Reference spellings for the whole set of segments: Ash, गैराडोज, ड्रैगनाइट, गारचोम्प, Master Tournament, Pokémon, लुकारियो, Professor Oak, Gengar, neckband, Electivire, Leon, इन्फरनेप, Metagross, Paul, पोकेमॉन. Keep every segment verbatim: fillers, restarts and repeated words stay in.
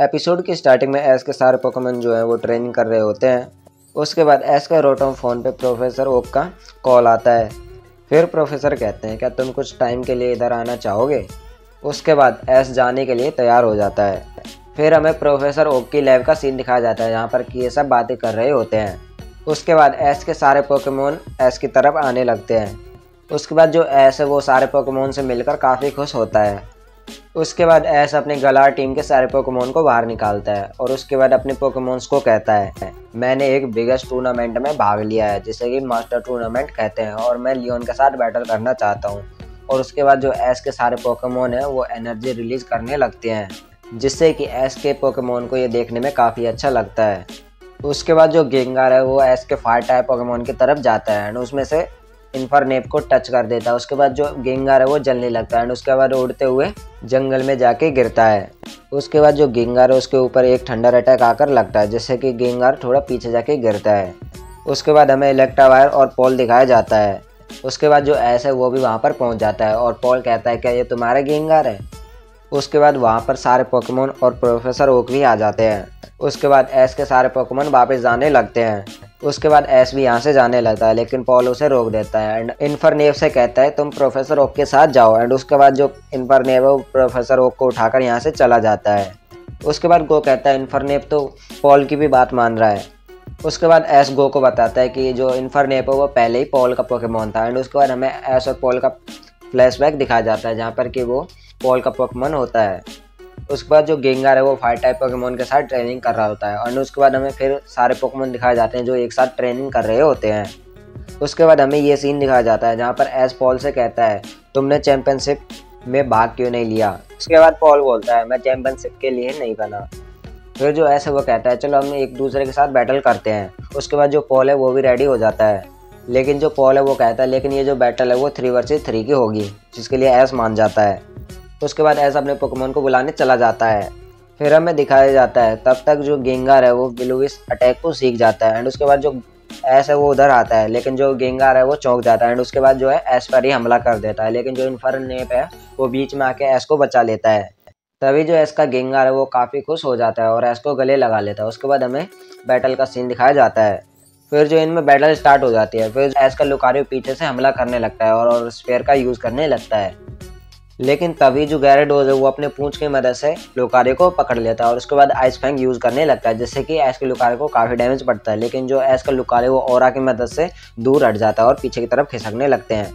Episode की starting में ऐश के सारे पोकेमॉन जो है वो ट्रेनिंग कर रहे होते हैं। उसके बाद ऐश का रोटोम फोन पे प्रोफेसर ओक का कॉल आता है। फिर प्रोफेसर कहते हैं क्या तुम कुछ टाइम के लिए इधर आना चाहोगे। उसके बाद ऐश जाने के लिए तैयार हो जाता है। फिर हमें प्रोफेसर ओक की लैब का सीन दिखाया जाता है जहाँ पर कि ये सब बातें कर रहे होते हैं। उसके बाद ऐश के सारे पोकेमॉन ऐश की तरफ आने लगते हैं। उसके बाद जो ऐश है वो सारे पोकेमॉन से मिलकर काफ़ी खुश होता है। उसके बाद ऐश अपने गलार टीम के सारे पोकेमॉन को बाहर निकालता है और उसके बाद अपने पोकेमॉन्स को कहता है मैंने एक बिगेस्ट टूर्नामेंट में भाग लिया है जिसे कि मास्टर टूर्नामेंट कहते हैं और मैं लियोन के साथ बैटल करना चाहता हूँ। और उसके बाद जो ऐश के सारे पोकेमॉन हैं वो एनर्जी रिलीज करने लगते हैं जिससे कि ऐश के पोकेमॉन को ये देखने में काफ़ी अच्छा लगता है। उसके बाद जो गेंगार है वो ऐश के फायर टाइप पोकेमॉन की तरफ जाता है एंड उसमें से इन्फरनेप को टच कर देता है। उसके बाद जो गेंगार है वो जलने लगता है एंड उसके बाद उड़ते हुए जंगल में जाके गिरता है। उसके बाद जो गेंगार है उसके ऊपर एक थंडर अटैक आकर लगता है जिससे कि गेंगार थोड़ा पीछे जाके गिरता है। उसके बाद हमें इलेक्ट्रावायर और पॉल दिखाया जाता है। उसके बाद जो ऐश है वो भी वहाँ पर पहुँच जाता है और पॉल कहता है क्या ये तुम्हारा गेंगार है। उसके बाद वहाँ पर सारे पोकेमॉन और प्रोफेसर ओक भी आ जाते हैं। उसके बाद ऐश के सारे पोकेमॉन वापस जाने लगते हैं। उसके बाद ऐश भी यहाँ से जाने लगता है लेकिन पॉल उसे रोक देता है एंड इन्फरनेप से कहता है तुम प्रोफेसर ओक के साथ जाओ एंड उसके बाद जो इन्फरनेप है वो प्रोफेसर ओक को उठाकर यहाँ से चला जाता है। उसके बाद गो कहता है इन्फरनेप तो पॉल की भी बात मान रहा है। उसके बाद ऐश गो को बताता है कि जो इन्फरनेप है वो पहले ही पॉल का पोकेमॉन था एंड उसके बाद हमें ऐश और पॉल का फ्लैशबैक दिखाया जाता है जहाँ पर कि वो पॉल का पोकेमॉन होता है। उसके बाद जो गेंगार है वो फायर टाइप पोकेमॉन के साथ ट्रेनिंग कर रहा होता है और उसके बाद हमें फिर सारे पोकेमॉन दिखाए जाते हैं जो एक साथ ट्रेनिंग कर रहे होते हैं। उसके बाद हमें ये सीन दिखाया जाता है जहाँ पर ऐश पॉल से कहता है तुमने चैंपियनशिप में भाग क्यों नहीं लिया। उसके बाद पॉल बोलता है मैं चैंपियनशिप के लिए नहीं बना। फिर जो ऐश है वो कहता है चलो हम एक दूसरे के साथ बैटल करते हैं। उसके बाद जो पॉल है वो भी रेडी हो जाता है लेकिन जो पॉल है वो कहता है लेकिन ये जो बैटल है वो थ्री वर्सेस थ्री की होगी जिसके लिए ऐश मान जाता है। उसके बाद ऐश अपने पोकेमॉन को बुलाने चला जाता है। फिर हमें दिखाया जाता है तब तक जो गेंगार है वो बिलूविस अटैक को सीख जाता है एंड उसके बाद जो ऐश है वो उधर आता है लेकिन जो गेंगार है वो चौंक जाता है एंड उसके बाद जो है ऐश पर ही हमला कर देता है लेकिन जो इन्फर्नेप है वो बीच में आके ऐश को बचा लेता है। तभी जो ऐश का गेंगार है वो काफ़ी खुश हो जाता है और ऐश को गले लगा लेता है। उसके बाद हमें बैटल का सीन दिखाया जाता है। फिर जो इनमें बैटल स्टार्ट हो जाती है। फिर ऐश का लुकारियो पीछे से हमला करने लगता है और, और स्पेयर का यूज़ करने लगता है लेकिन तभी जो गैराडोज है वो अपने पूंछ की मदद से लुकारियो को पकड़ लेता है और उसके बाद आइस फैंग यूज़ करने लगता है जिससे कि ऐश के लुकारियो को काफ़ी डैमेज पड़ता है लेकिन जो ऐश का लुकारियो वो ऑरा की मदद से दूर हट जाता है और पीछे की तरफ खिसकने लगते हैं।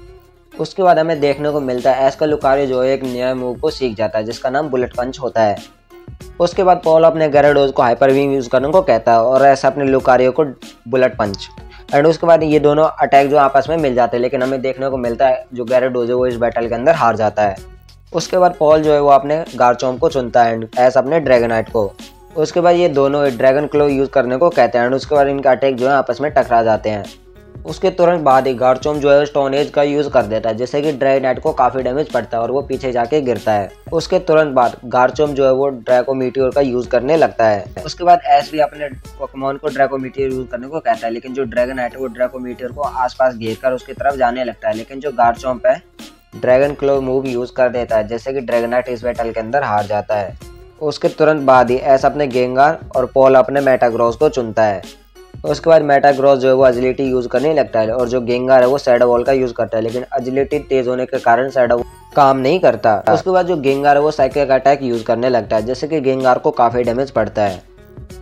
उसके बाद हमें देखने को मिलता है ऐश का लुकारियो जो एक नया मूव को सीख जाता है जिसका नाम बुलेट पंच होता है। उसके बाद पॉल अपने गैराडोज को हाइपर बीम यूज़ करने को कहता है और ऐश अपने लुकारियो को बुलेट पंच एंड उसके बाद ये दोनों अटैक जो आपस में मिल जाते हैं लेकिन हमें देखने को मिलता है जो गैराडोज है वो इस बैटल के अंदर हार जाता है। उसके बाद पॉल जो है वो अपने गारचोम्प को चुनता है एंड ऐश अपने ड्रैगनाइट को। उसके बाद ये दोनों ड्रैगन क्लो यूज़ करने को कहते हैं एंड उसके बाद इनका अटैक जो है आपस में टकरा जाते हैं। उसके तुरंत बाद ही गारचोम्प जो है स्टोन एज का यूज़ कर देता है जिससे कि ड्रैगनाइट को काफ़ी डैमेज पड़ता है और वो पीछे जाके गिरता है। उसके तुरंत बाद गारचोम्प जो है वो ड्रैगो मीटियोर का यूज़ करने लगता है। उसके बाद ऐश भी अपने पोकेमॉन को ड्रैगो मीटियोर यूज़ करने को कहता है लेकिन जो ड्रैगनाइट है वो ड्रैगो मीटियोर को आसपास घेरकर उसकी तरफ जाने लगता है लेकिन जो गारचोम्प है ड्रैगन क्लो मूव यूज़ कर देता है जैसे कि ड्रैगनाइट इस बैटल के अंदर हार जाता है। उसके तुरंत बाद ही ऐश अपने गेंगार और पॉल अपने मेटाग्रॉस को चुनता है। उसके बाद मेटाग्रॉस जो है वो एजिलिटी यूज़ करने लगता है और जो गेंगार है वो शैडो बॉल का यूज़ करता है लेकिन एजिलिटी तेज होने के कारण शैडो बॉल काम नहीं करता। उसके बाद जो गेंगार है वो साइकिक अटैक यूज़ करने लगता है जैसे कि गेंगार को काफ़ी डैमेज पड़ता है।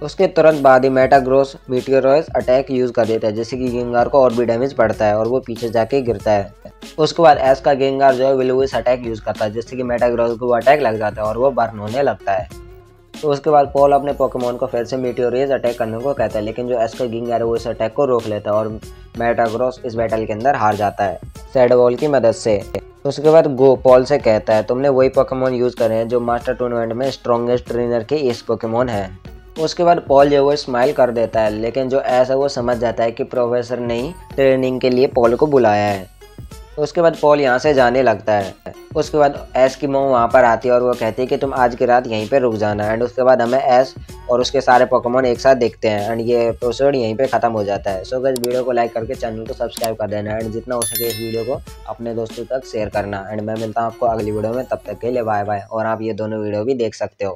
उसके तुरंत बाद ही मेटाग्रॉस मीटियोराइज अटैक यूज़ कर देता है जैसे कि गेंगार को और भी डैमेज पड़ता है और वो पीछे जाके गिरता है। उसके बाद ऐश का गेंगार जो है विलुविस अटैक यूज़ करता है जिससे कि मेटाग्रॉस को अटैक लग जाता है और वो बर्न होने लगता है। तो उसके बाद पॉल अपने पोकेमॉन को फिर से मीटियोराइज अटैक करने को कहता है लेकिन जो ऐश का गेंगार है वो इस अटैक को रोक लेता है और मेटाग्रॉस इस बैटल के अंदर हार जाता है शैडो बॉल की मदद से। उसके बाद गो पॉल से कहता है तुमने वही पोकेमॉन यूज़ करे हैं जो मास्टर टूर्नामेंट में स्ट्रॉन्गेस्ट ट्रेनर के इस पोकेमॉन है। उसके बाद पॉल जो है वो स्माइल कर देता है लेकिन जो ऐश है वो समझ जाता है कि प्रोफेसर ने ही ट्रेनिंग के लिए पॉल को बुलाया है। उसके बाद पॉल यहाँ से जाने लगता है। उसके बाद ऐश की मॉम वहाँ पर आती है और वो कहती है कि तुम आज की रात यहीं पे रुक जाना। एंड उसके बाद हमें ऐश और उसके सारे पोकेमॉन एक साथ देखते हैं। एंड ये एपिसोड यहीं पे खत्म हो जाता है। सो गाइस वीडियो को लाइक करके चैनल को सब्सक्राइब कर देना एंड जितना हो सके इस वीडियो को अपने दोस्तों तक शेयर करना। एंड मैं मिलता हूँ आपको अगली वीडियो में, तब तक के लिए बाय बाय। और आप ये दोनों वीडियो भी देख सकते हो।